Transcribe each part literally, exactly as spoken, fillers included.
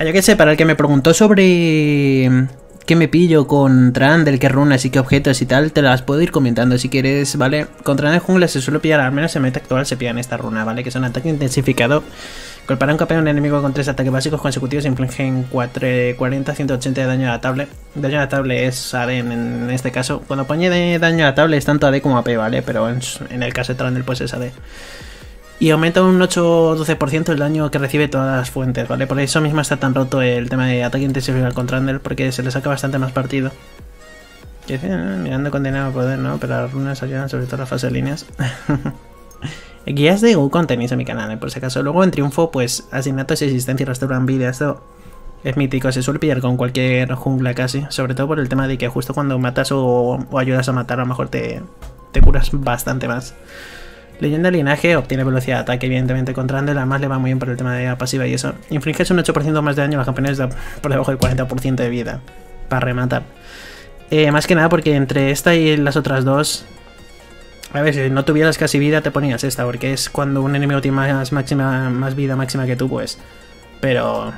Ah, yo qué sé, para el que me preguntó sobre qué me pillo con Tran, del que runa, así que objetos y tal, te las puedo ir comentando si quieres, ¿vale? Con Tran en jungla se suele pillar, al menos en meta actual se pillan esta runa, ¿vale? Que son ataque intensificado. Golpear a un campeón enemigo con tres ataques básicos consecutivos infligen cuarenta a ciento ochenta de daño a la tablet. Daño a la tablet es A D en este caso. Cuando pone de daño a la tablet es tanto A D como A P, ¿vale? Pero en, en el caso de Trundle pues es A D. Y aumenta un ocho a doce por ciento el daño que recibe todas las fuentes, ¿vale? Por eso mismo está tan roto el tema de ataque intensificado con Trundle, porque se le saca bastante más partido. Y dice, ¿no? Mirando con dinero poder, ¿no? Pero las runas ayudan sobre todo en la fase de líneas. Guías de Wukong tenéis en mi canal, ¿eh? Por si acaso. Luego en triunfo, pues asignatos y existencia restauran vida. Esto es mítico, se suele pillar con cualquier jungla casi. Sobre todo por el tema de que justo cuando matas o, o ayudas a matar, a lo mejor te, te curas bastante más. Leyenda de linaje obtiene velocidad de ataque, evidentemente, con Trundle. Además, le va muy bien por el tema de la pasiva y eso. Infliges un ocho por ciento más de daño a los campeones de, por debajo del cuarenta por ciento de vida. Para rematar. Eh, más que nada porque entre esta y las otras dos. A ver, si no tuvieras casi vida te ponías esta, porque es cuando un enemigo tiene más, máxima, más vida máxima que tú, pues. Pero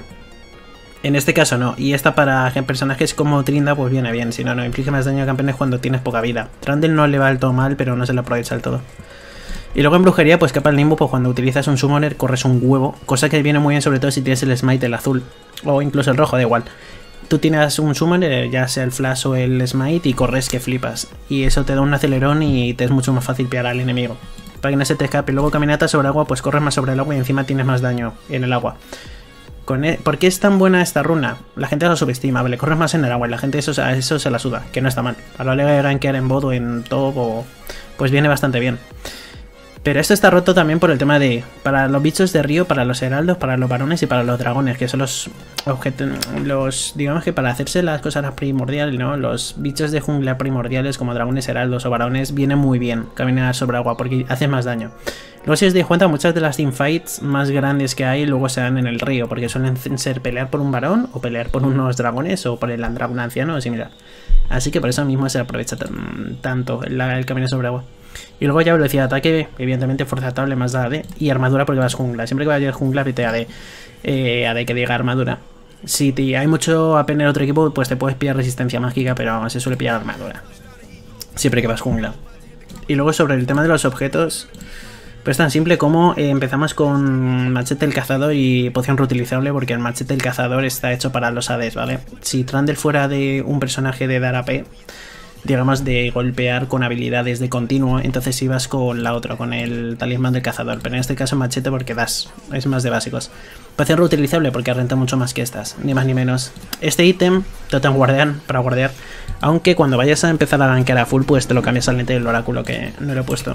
en este caso no. Y esta para personajes como Trinda pues viene bien, si no, no inflige más daño a campeones cuando tienes poca vida. Trundle no le va del todo mal, pero no se la aprovecha del todo. Y luego en brujería, pues capa el Nimbus, pues cuando utilizas un summoner corres un huevo. Cosa que viene muy bien sobre todo si tienes el smite, el azul, o incluso el rojo, da igual. Tú tienes un summoner, ya sea el flash o el smite, y corres que flipas. Y eso te da un acelerón y te es mucho más fácil pillar al enemigo. Para que no se te escape. Luego caminata sobre agua, pues corres más sobre el agua y encima tienes más daño en el agua. Con el... ¿Por qué es tan buena esta runa? La gente la subestima, vale, corres más en el agua y la gente eso, eso se la suda, que no está mal. A la hora de rankear en bot o en top, o... pues viene bastante bien. Pero esto está roto también por el tema de... Para los bichos de río, para los heraldos, para los varones y para los dragones. Que son los objetos... Los, digamos que para hacerse las cosas primordiales, ¿no? Los bichos de jungla primordiales como dragones, heraldos o varones vienen muy bien caminar sobre agua porque hacen más daño. Luego si os dais cuenta, muchas de las teamfights más grandes que hay luego se dan en el río. Porque suelen ser pelear por un varón o pelear por unos dragones o por el dragón anciano o similar. Así que por eso mismo se aprovecha tanto la, el caminar sobre agua. Y luego ya velocidad de ataque, evidentemente fuerza tablet más A D y armadura porque vas jungla. Siempre que vayas jungla pite A D, eh, A D que diga armadura. Si te, hay mucho A P en el otro equipo pues te puedes pillar resistencia mágica, pero se suele pillar armadura siempre que vas jungla. Y luego sobre el tema de los objetos, pues tan simple como eh, empezamos con machete del cazador y poción reutilizable, porque el machete del cazador está hecho para los A Ds, ¿vale? Si Trundle fuera de un personaje de dar A P, digamos de golpear con habilidades de continuo, entonces ibas con la otra, con el talismán del cazador, pero en este caso machete porque das, es más de básicos. Poción reutilizable porque renta mucho más que estas, ni más ni menos. Este ítem, Totem Guardián, para guardiar, aunque cuando vayas a empezar a rankear a full pues te lo cambias al lente del oráculo, que no lo he puesto.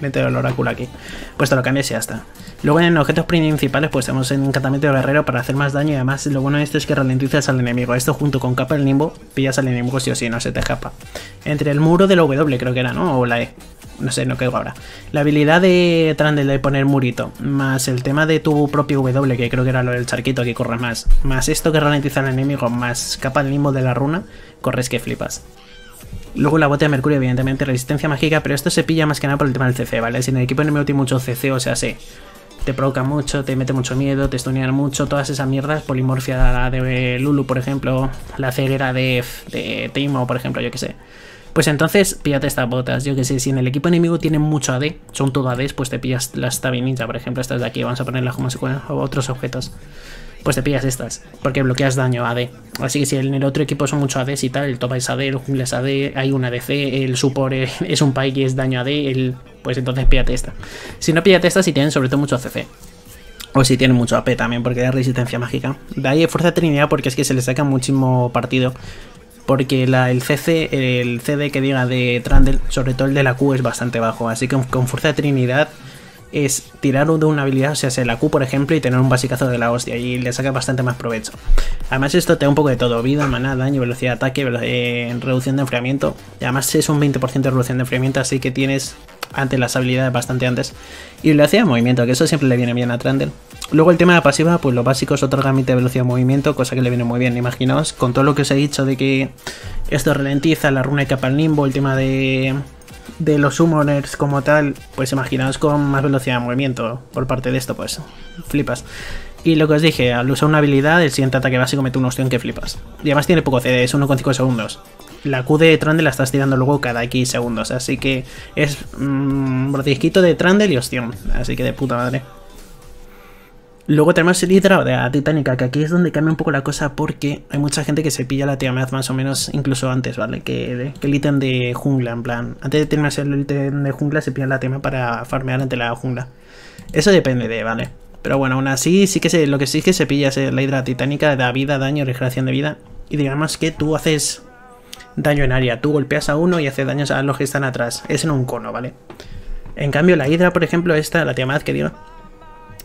Lente del oráculo aquí, pues te lo cambias y ya está. Luego en objetos principales pues tenemos un encantamiento de guerrero para hacer más daño, y además lo bueno de esto es que ralentizas al enemigo. Esto junto con capa del nimbo pillas al enemigo sí o sí, no se te escapa. Entre el muro de la W creo que era, ¿no? O la E, no sé, no caigo ahora. La habilidad de Trundle de poner murito, más el tema de tu propio W, que creo que era lo del charquito que corres más, más esto que ralentiza al enemigo, más capa del nimbo de la runa, corres que flipas. Luego la bota de mercurio, evidentemente, resistencia mágica, pero esto se pilla más que nada por el tema del C C, ¿vale? Si en el equipo enemigo tiene mucho C C, o sea, sí. Te provoca mucho, te mete mucho miedo, te stunean mucho, todas esas mierdas. Polimorfia de Lulu, por ejemplo, la ceguera de, de Teemo, por ejemplo, yo que sé. Pues entonces, píllate estas botas, yo que sé. Si en el equipo enemigo tienen mucho A D, son todo A Ds, pues te pillas las Tabi Ninja, por ejemplo, estas de aquí. Vamos a ponerlas como otros objetos. Pues te pillas estas, porque bloqueas daño A D. Así que si en el otro equipo son mucho A Ds y tal, el top es A D, el jungle es A D, hay un A D C, el support es un pike y es daño A D, el... pues entonces píllate esta. Si no, píllate esta si tienen sobre todo mucho C C. O si tienen mucho A P también, porque da resistencia mágica. De ahí fuerza trinidad, porque es que se le saca muchísimo partido. Porque la, el C C, el C D que diga de Trundle, sobre todo el de la Q, es bastante bajo. Así que con fuerza trinidad... es tirar de una habilidad, o sea, sea la Q por ejemplo, y tener un basicazo de la hostia, y le saca bastante más provecho. Además esto te da un poco de todo, vida, maná, daño, velocidad de ataque, velo eh, reducción de enfriamiento, y además es un veinte por ciento de reducción de enfriamiento, así que tienes ante las habilidades bastante antes. Y velocidad de movimiento, que eso siempre le viene bien a Trundle. Luego el tema de la pasiva, pues lo básico es otro gamete de velocidad de movimiento, cosa que le viene muy bien, imaginaos, con todo lo que os he dicho de que esto ralentiza, la runa de capa al nimbo, el tema de... de los summoners como tal, pues imaginaos con más velocidad de movimiento por parte de esto, pues flipas. Y lo que os dije, al usar una habilidad, el siguiente ataque básico mete una opción que flipas. Y además tiene poco C D, es uno coma cinco segundos. La Q de Trundle la estás tirando luego cada X segundos, así que es mmm, brotisquito de Trundle y opción, así que de puta madre. Luego tenemos el Hydra de la Titánica, que aquí es donde cambia un poco la cosa porque hay mucha gente que se pilla la tiamaz más o menos incluso antes, ¿vale? Que, que el ítem de jungla, en plan, antes de terminar el ítem de jungla se pilla la tiamaz para farmear ante la jungla. Eso depende de, ¿vale? Pero bueno, aún así, sí que se, lo que sí es que se pilla es la Hydra Titánica, da vida, daño, regeneración de vida. Y digamos que tú haces daño en área, tú golpeas a uno y haces daños a los que están atrás. Es en un cono, ¿vale? En cambio, la Hydra, por ejemplo, esta, la tiamaz que digo,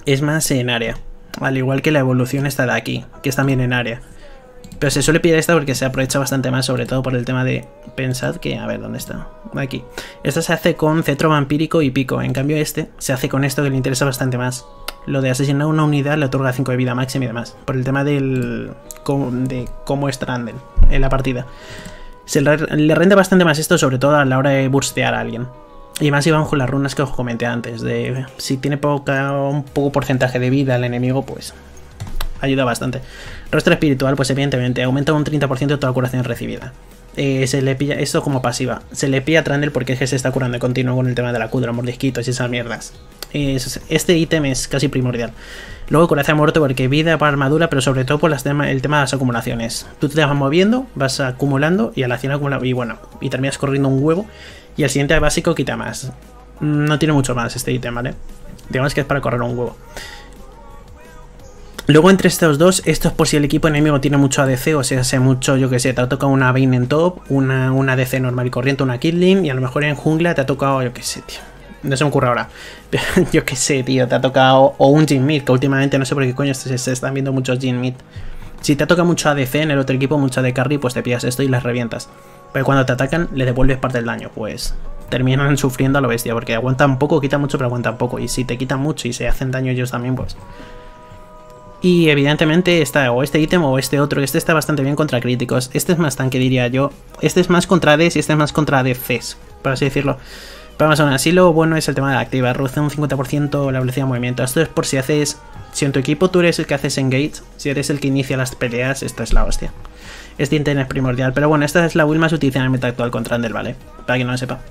es más en área. Al igual que la evolución esta de aquí, que es también en área. Pero se suele pillar esta porque se aprovecha bastante más, sobre todo por el tema de... Pensad que... A ver, ¿dónde está? Aquí. Esta se hace con cetro vampírico y pico. En cambio este se hace con esto que le interesa bastante más. Lo de asesinar una unidad le otorga cinco de vida máxima y demás. Por el tema del... de cómo es Trundle en la partida. Se le rende bastante más esto, sobre todo a la hora de burstear a alguien. Y más iban con las runas que os comenté antes. De si tiene poca, un poco porcentaje de vida el enemigo, pues... ayuda bastante. Rostro espiritual, pues evidentemente aumenta un treinta por ciento de toda curación recibida. Eh, se le pilla esto como pasiva. Se le pilla a Trundle porque es que se está curando de continuo con el tema de la cudra, mordisquitos y esas mierdas. Eh, este ítem es casi primordial. Luego coraza muerto porque vida para armadura, pero sobre todo por las tema, el tema de las acumulaciones. Tú te vas moviendo, vas acumulando y a la cien acumula. Y bueno, y terminas corriendo un huevo. Y el siguiente básico quita más. No tiene mucho más este ítem, ¿vale? Digamos que es para correr un huevo. Luego entre estos dos, esto es por si el equipo enemigo tiene mucho A D C, o sea, hace mucho, yo que sé, te ha tocado una Vayne en top, una, una A D C normal y corriente, una Kidlin, y a lo mejor en jungla te ha tocado, yo que sé, tío, no se me ocurre ahora, pero yo que sé, tío, te ha tocado, o un Jinmid, que últimamente no sé por qué coño se, se están viendo muchos Jinmid. Si te ha tocado mucho A D C en el otro equipo, mucho A D C carry, pues te pillas esto y las revientas. Pero cuando te atacan, le devuelves parte del daño, pues terminan sufriendo a lo bestia, porque aguantan poco, quitan mucho, pero aguantan poco, y si te quitan mucho y se hacen daño ellos también, pues... Y evidentemente está o este ítem o este otro. Este está bastante bien contra críticos. Este es más tanque, diría yo. Este es más contra Ds y este es más contra D Cs, por así decirlo. Pero más aún así, lo bueno es el tema de la activa. Reduce un cincuenta por ciento la velocidad de movimiento. Esto es por si haces... Si en tu equipo tú eres el que haces engage, si eres el que inicia las peleas, esta es la hostia. Este ítem es primordial. Pero bueno, esta es la build más utilizada en el meta actual con Trundle, ¿vale? Para quien no lo sepa.